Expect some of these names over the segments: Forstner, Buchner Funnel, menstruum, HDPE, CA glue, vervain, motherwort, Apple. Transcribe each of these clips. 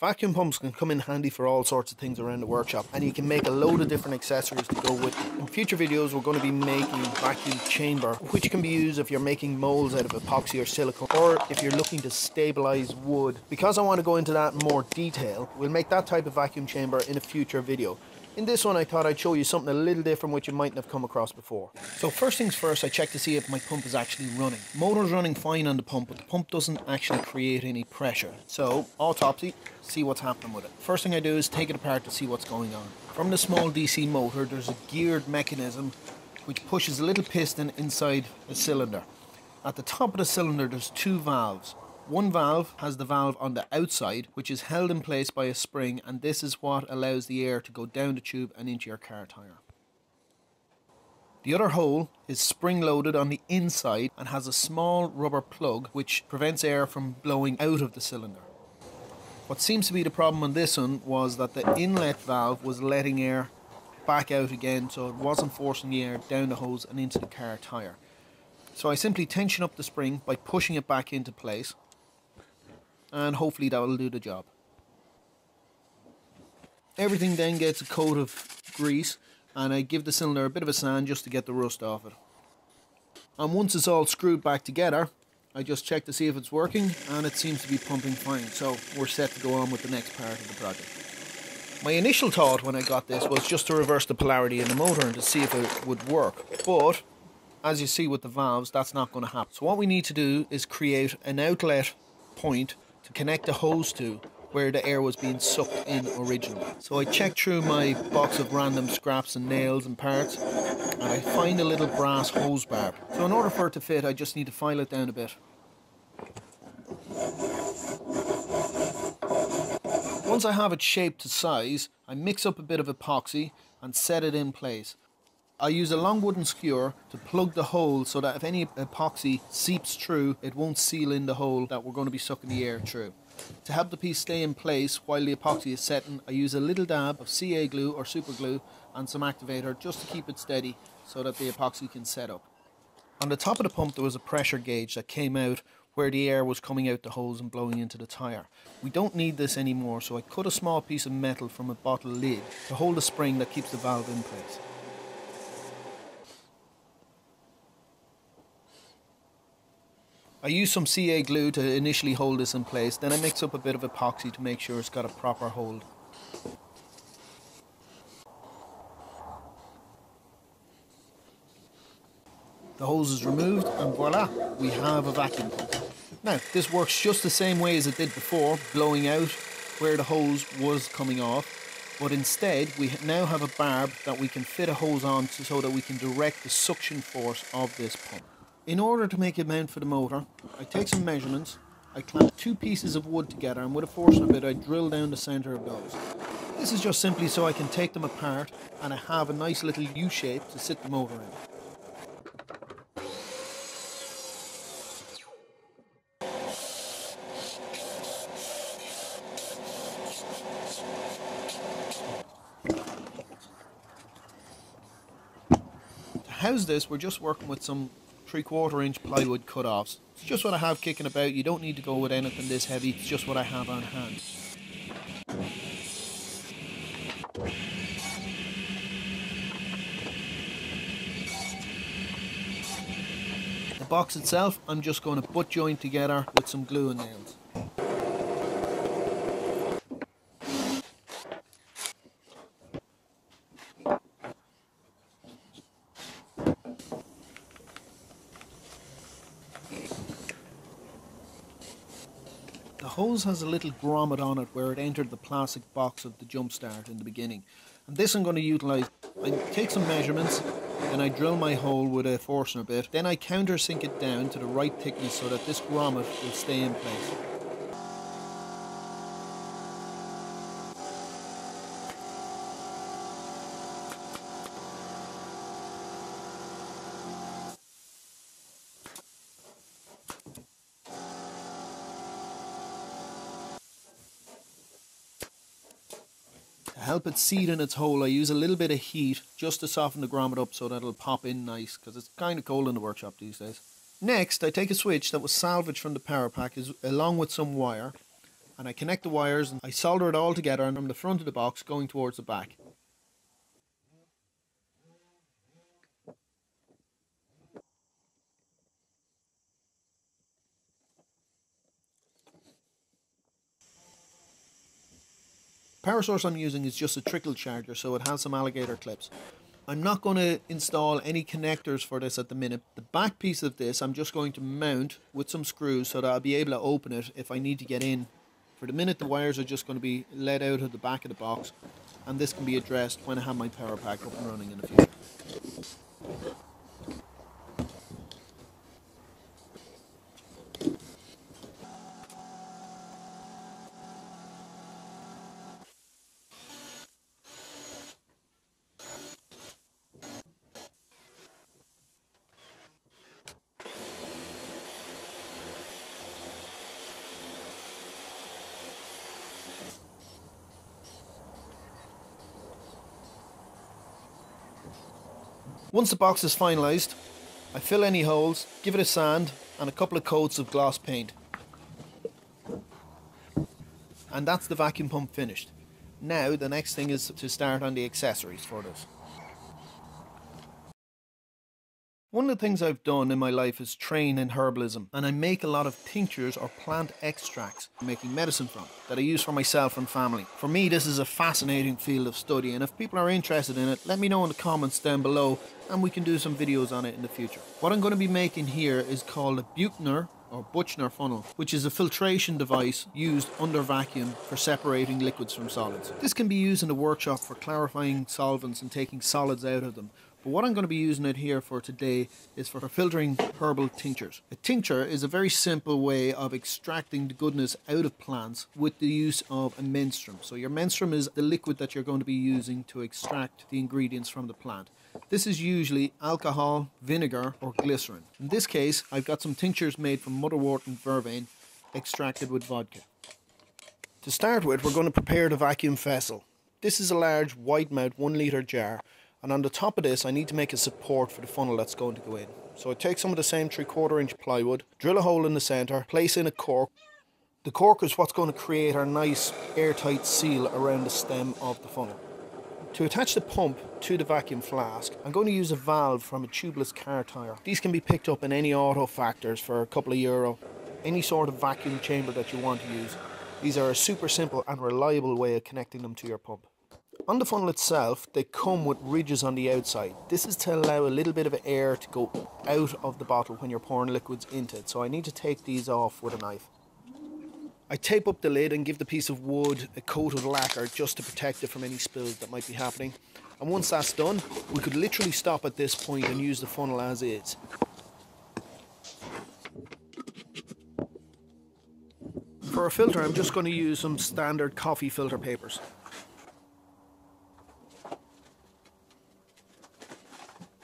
Vacuum pumps can come in handy for all sorts of things around the workshop, and you can make a load of different accessories to go with them. In future videos we're going to be making vacuum chamber, which can be used if you're making molds out of epoxy or silicone, or if you're looking to stabilize wood. Because I want to go into that in more detail, we'll make that type of vacuum chamber in a future video. In this one I thought I'd show you something a little different which you mightn't have come across before. So first things first, I check to see if my pump is actually running. Motor's running fine on the pump, but the pump doesn't actually create any pressure. So autopsy, see what's happening with it. First thing I do is take it apart to see what's going on. From the small DC motor there's a geared mechanism which pushes a little piston inside the cylinder. At the top of the cylinder there's two valves. One valve has the valve on the outside, which is held in place by a spring, and this is what allows the air to go down the tube and into your car tire. The other hole is spring-loaded on the inside and has a small rubber plug which prevents air from blowing out of the cylinder. What seems to be the problem on this one was that the inlet valve was letting air back out again, so it wasn't forcing the air down the hose and into the car tire. So I simply tension up the spring by pushing it back into place, and hopefully that will do the job. Everything then gets a coat of grease, and I give the cylinder a bit of a sand just to get the rust off it. And once it's all screwed back together, I just check to see if it's working, and it seems to be pumping fine, so we're set to go on with the next part of the project. My initial thought when I got this was just to reverse the polarity in the motor and to see if it would work, but as you see with the valves, that's not going to happen. So what we need to do is create an outlet point to connect the hose to where the air was being sucked in originally. So I checked through my box of random scraps and nails and parts, and I find a little brass hose barb. So in order for it to fit, I just need to file it down a bit. Once I have it shaped to size, I mix up a bit of epoxy and set it in place. I use a long wooden skewer to plug the hole so that if any epoxy seeps through, it won't seal in the hole that we're going to be sucking the air through. To help the piece stay in place while the epoxy is setting, I use a little dab of CA glue or super glue and some activator just to keep it steady so that the epoxy can set up. On the top of the pump there was a pressure gauge that came out where the air was coming out the hose and blowing into the tire. We don't need this anymore, so I cut a small piece of metal from a bottle lid to hold the spring that keeps the valve in place. I use some CA glue to initially hold this in place, then I mix up a bit of epoxy to make sure it's got a proper hold. The hose is removed and voila, we have a vacuum pump. Now, this works just the same way as it did before, blowing out where the hose was coming off, but instead we now have a barb that we can fit a hose on so that we can direct the suction force of this pump. In order to make it mount for the motor, I take some measurements, I clamp two pieces of wood together, and with a Forstner bit I drill down the centre of those. This is just simply so I can take them apart and I have a nice little U-shape to sit the motor in. To house this, we're just working with some 3/4 inch plywood cut-offs. It's just what I have kicking about. You don't need to go with anything this heavy, it's just what I have on hand. The box itself, I'm just going to butt joint together with some glue and nails. The hose has a little grommet on it where it entered the plastic box of the jump start in the beginning, and this I'm going to utilise. I take some measurements and I drill my hole with a Forstner bit, then I countersink it down to the right thickness so that this grommet will stay in place. To help it seat in its hole, I use a little bit of heat just to soften the grommet up so that it'll pop in nice, because it's kind of cold in the workshop these days. Next, I take a switch that was salvaged from the power pack along with some wire, and I connect the wires and I solder it all together from the front of the box going towards the back. The power source I'm using is just a trickle charger, so it has some alligator clips. I'm not going to install any connectors for this at the minute. The back piece of this I'm just going to mount with some screws so that I'll be able to open it if I need to get in. For the minute, the wires are just going to be let out of the back of the box, and this can be addressed when I have my power pack up and running in a few. Once the box is finalised, I fill any holes, give it a sand and a couple of coats of gloss paint. And that's the vacuum pump finished. Now the next thing is to start on the accessories for this. One of the things I've done in my life is train in herbalism, and I make a lot of tinctures or plant extracts I'm making medicine from that I use for myself and family. For me, this is a fascinating field of study, and if people are interested in it, let me know in the comments down below and we can do some videos on it in the future. What I'm going to be making here is called a Buchner or Buchner Funnel, which is a filtration device used under vacuum for separating liquids from solids. This can be used in the workshop for clarifying solvents and taking solids out of them. But what I'm going to be using it here for today is for filtering herbal tinctures. A tincture is a very simple way of extracting the goodness out of plants with the use of a menstruum. So your menstruum is the liquid that you're going to be using to extract the ingredients from the plant. This is usually alcohol, vinegar or glycerin. In this case, I've got some tinctures made from motherwort and vervain extracted with vodka. To start with, we're going to prepare the vacuum vessel. This is a large wide-mouth 1 litre jar. And on the top of this, I need to make a support for the funnel that's going to go in. So I take some of the same 3/4 inch plywood, drill a hole in the centre, place in a cork. The cork is what's going to create our nice airtight seal around the stem of the funnel. To attach the pump to the vacuum flask, I'm going to use a valve from a tubeless car tyre. These can be picked up in any auto factors for a couple of euro, any sort of vacuum chamber that you want to use. These are a super simple and reliable way of connecting them to your pump. On the funnel itself, they come with ridges on the outside. This is to allow a little bit of air to go out of the bottle when you're pouring liquids into it. So I need to take these off with a knife. I tape up the lid and give the piece of wood a coat of lacquer just to protect it from any spills that might be happening. And once that's done, we could literally stop at this point and use the funnel as is. For a filter, I'm just going to use some standard coffee filter papers.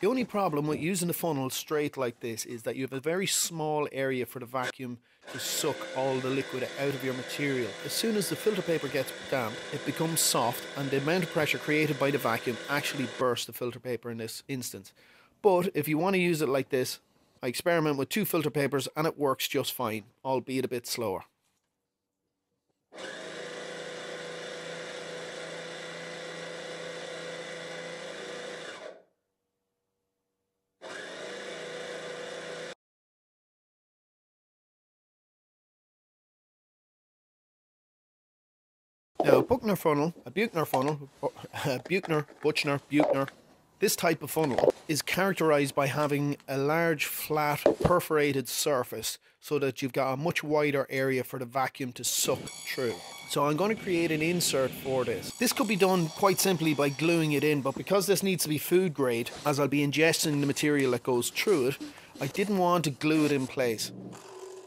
The only problem with using the funnel straight like this is that you have a very small area for the vacuum to suck all the liquid out of your material. As soon as the filter paper gets damp, it becomes soft and the amount of pressure created by the vacuum actually bursts the filter paper in this instance. But if you want to use it like this, I experiment with 2 filter papers and it works just fine, albeit a bit slower. Now, a Buchner funnel, this type of funnel is characterized by having a large, flat, perforated surface so that you've got a much wider area for the vacuum to suck through. So I'm going to create an insert for this. This could be done quite simply by gluing it in, but because this needs to be food grade, as I'll be ingesting the material that goes through it, I didn't want to glue it in place.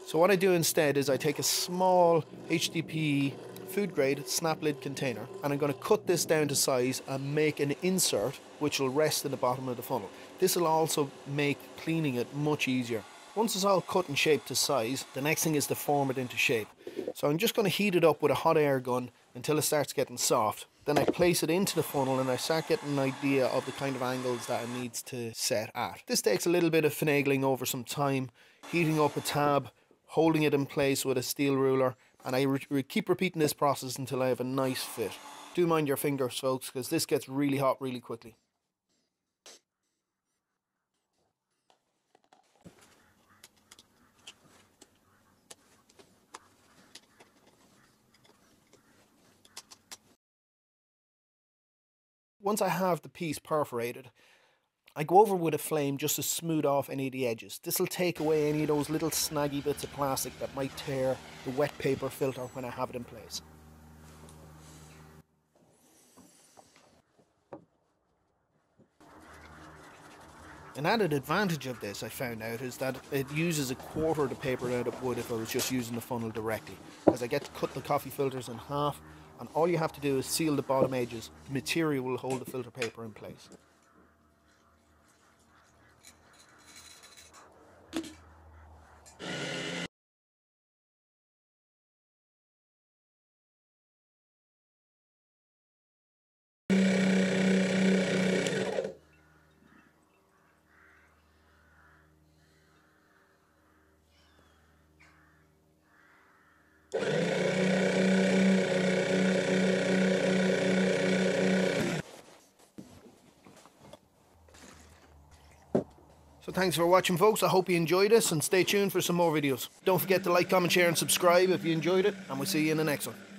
So what I do instead is I take a small HDPE food grade snap lid container and I'm going to cut this down to size and make an insert which will rest in the bottom of the funnel. This will also make cleaning it much easier. Once it's all cut and shaped to size, the next thing is to form it into shape. So I'm just going to heat it up with a hot air gun until it starts getting soft. Then I place it into the funnel and I start getting an idea of the kind of angles that it needs to set at. This takes a little bit of finagling over some time, heating up a tab, holding it in place with a steel ruler, And I keep repeating this process until I have a nice fit. Do mind your fingers, folks, because this gets really hot really quickly. Once I have the piece perforated, I go over with a flame just to smooth off any of the edges. This will take away any of those little snaggy bits of plastic that might tear the wet paper filter when I have it in place. An added advantage of this, I found out, is that it uses a quarter of the paper out of wood if I was just using the funnel directly, because I get to cut the coffee filters in half, and all you have to do is seal the bottom edges. The material will hold the filter paper in place. So thanks for watching, folks. I hope you enjoyed this, and stay tuned for some more videos. Don't forget to like, comment, share and subscribe if you enjoyed it, and we'll see you in the next one.